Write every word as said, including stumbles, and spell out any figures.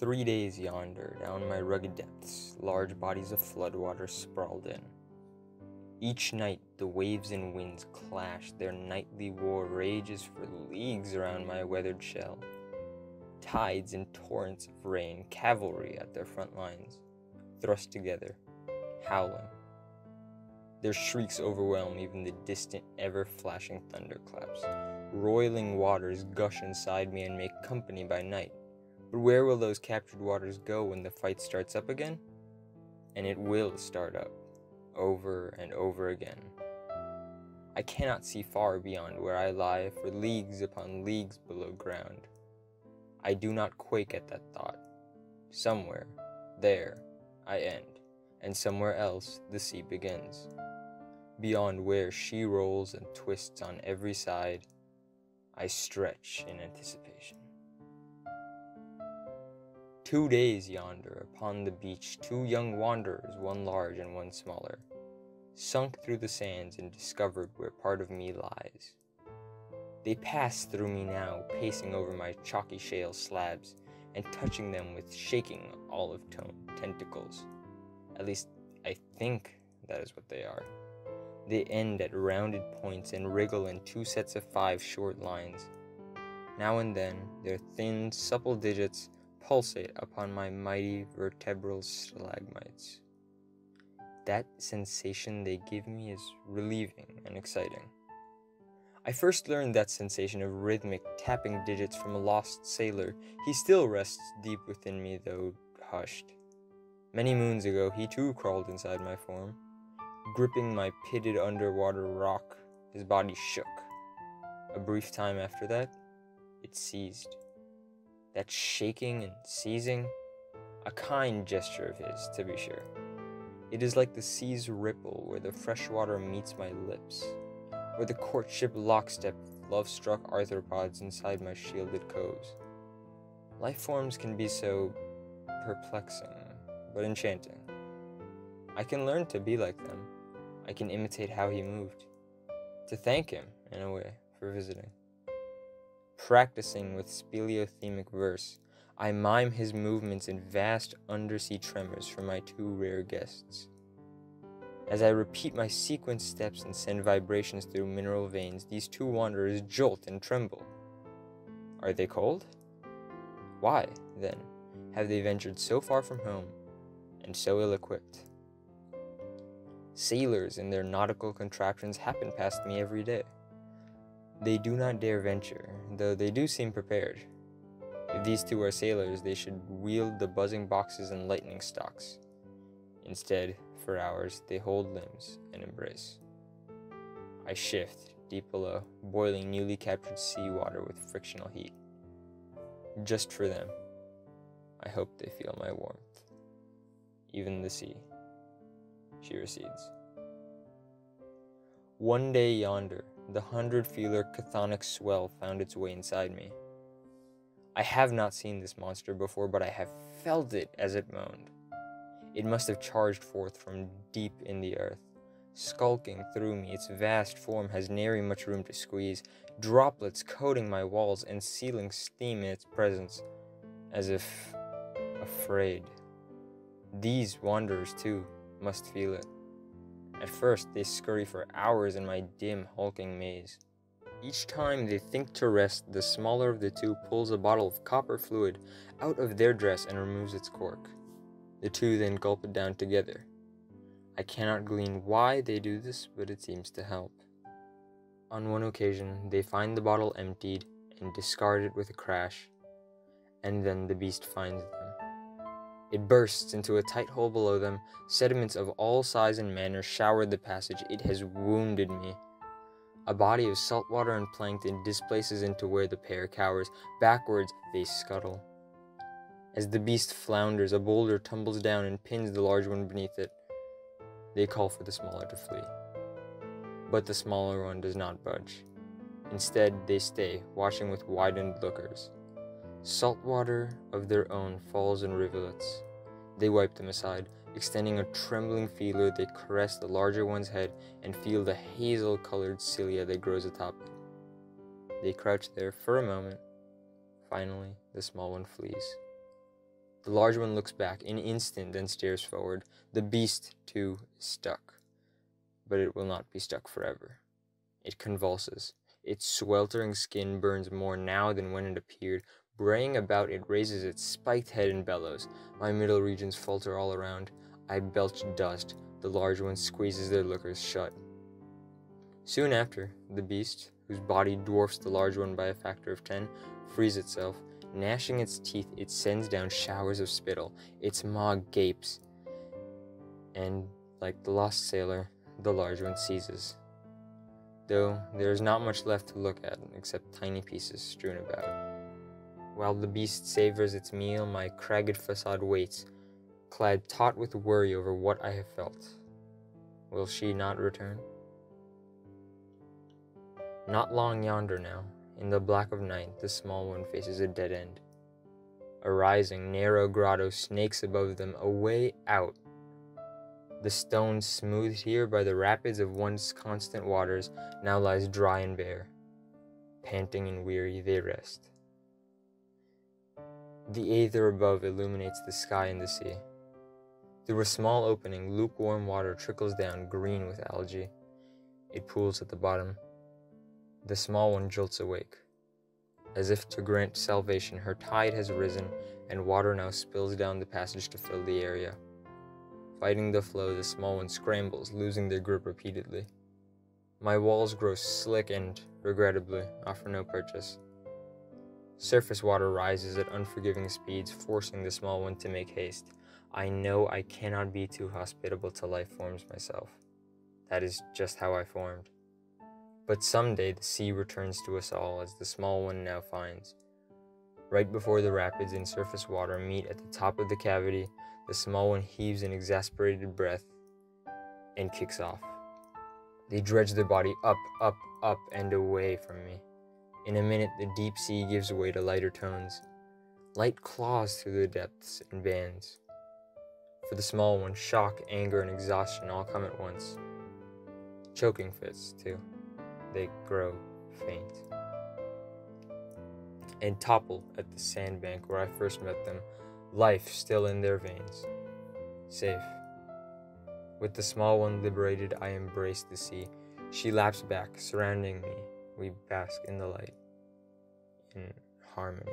Three days yonder, down my rugged depths, large bodies of floodwater sprawled in. Each night the waves and winds clash, their nightly war rages for leagues around my weathered shell. Tides and torrents of rain, cavalry at their front lines, thrust together, howling. Their shrieks overwhelm even the distant, ever-flashing thunderclaps. Roiling waters gush inside me and make company by night. But where will those captured waters go when the fight starts up again? And it will start up, over and over again. I cannot see far beyond where I lie, for leagues upon leagues below ground. I do not quake at that thought. Somewhere, there, I end, and somewhere else the sea begins. Beyond where she rolls and twists on every side, I stretch in anticipation. Two days yonder, upon the beach, two young wanderers, one large and one smaller, sunk through the sands and discovered where part of me lies. They pass through me now, pacing over my chalky shale slabs, and touching them with shaking olive-toned tentacles. At least, I think that is what they are. They end at rounded points and wriggle in two sets of five short lines. Now and then, their thin, supple digits pulsate upon my mighty vertebral stalagmites. That sensation they give me is relieving and exciting. I first learned that sensation of rhythmic tapping digits from a lost sailor. He still rests deep within me, though hushed. Many moons ago, he too crawled inside my form. Gripping my pitted underwater rock, his body shook. A brief time after that, it ceased. That shaking and seizing, a kind gesture of his, to be sure. It is like the sea's ripple where the fresh water meets my lips, or the courtship lockstep of love-struck arthropods inside my shielded coves. Life forms can be so perplexing, but enchanting. I can learn to be like them. I can imitate how he moved. To thank him, in a way, for visiting. Practicing with speleothemic verse, I mime his movements in vast undersea tremors for my two rare guests. As I repeat my sequenced steps and send vibrations through mineral veins, these two wanderers jolt and tremble. Are they cold? Why, then, have they ventured so far from home and so ill-equipped? Sailors and their nautical contraptions happen past me every day. They do not dare venture, though they do seem prepared. If these two are sailors, they should wield the buzzing boxes and lightning stocks. Instead, for hours, they hold limbs and embrace. I shift, deep below, boiling newly captured seawater with frictional heat. Just for them, I hope they feel my warmth. Even the sea. She recedes. One day yonder, the hundred-feeler chthonic swell found its way inside me. I have not seen this monster before, but I have felt it as it moaned. It must have charged forth from deep in the earth. Skulking through me, its vast form has nary much room to squeeze, droplets coating my walls and sealing steam in its presence, as if afraid. These wanderers, too, must feel it. At first, they scurry for hours in my dim, hulking maze. Each time they think to rest, the smaller of the two pulls a bottle of copper fluid out of their dress and removes its cork. The two then gulp it down together. I cannot glean why they do this, but it seems to help. On one occasion, they find the bottle emptied and discard it with a crash, and then the beast finds them. It bursts into a tight hole below them. Sediments of all size and manner showered the passage. It has wounded me. A body of salt water and plankton displaces into where the pair cowers. Backwards, they scuttle. As the beast flounders, a boulder tumbles down and pins the large one beneath it. They call for the smaller to flee. But the smaller one does not budge. Instead, they stay, watching with widened lookers. Salt water of their own falls in rivulets. They wipe them aside, extending a trembling feeler. They caress the larger one's head and feel the hazel-colored cilia that grows atop it. They crouch there for a moment. Finally, the small one flees. The large one looks back in instant, then stares forward. The beast, too, is stuck. But it will not be stuck forever. It convulses. Its sweltering skin burns more now than when it appeared. Braying about, it raises its spiked head and bellows. My middle regions falter all around. I belch dust. The large one squeezes their lookers shut. Soon after, the beast, whose body dwarfs the large one by a factor of ten, frees itself. Gnashing its teeth, it sends down showers of spittle. Its maw gapes, and, like the lost sailor, the large one seizes. Though there is not much left to look at, except tiny pieces strewn about. While the beast savors its meal, my cragged facade waits, clad taut with worry over what I have felt. Will she not return? Not long yonder now, in the black of night, the small one faces a dead end. A rising, narrow grotto snakes above them, a way out. The stone, smoothed here by the rapids of once constant waters, now lies dry and bare. Panting and weary, they rest. The aether above illuminates the sky and the sea. Through a small opening, lukewarm water trickles down, green with algae. It pools at the bottom. The small one jolts awake. As if to grant salvation, her tide has risen, and water now spills down the passage to fill the area. Fighting the flow, the small one scrambles, losing their grip repeatedly. My walls grow slick and, regrettably, offer no purchase. Surface water rises at unforgiving speeds, forcing the small one to make haste. I know I cannot be too hospitable to life forms myself. That is just how I formed. But someday the sea returns to us all, as the small one now finds. Right before the rapids and surface water meet at the top of the cavity, the small one heaves an exasperated breath and kicks off. They dredge their body up, up, up, and away from me. In a minute, the deep sea gives way to lighter tones. Light claws through the depths and bands. For the small one, shock, anger, and exhaustion all come at once. Choking fits, too. They grow faint and topple at the sandbank where I first met them, life still in their veins. Safe. With the small one liberated, I embrace the sea. She laps back, surrounding me. We bask in the light, in harmony.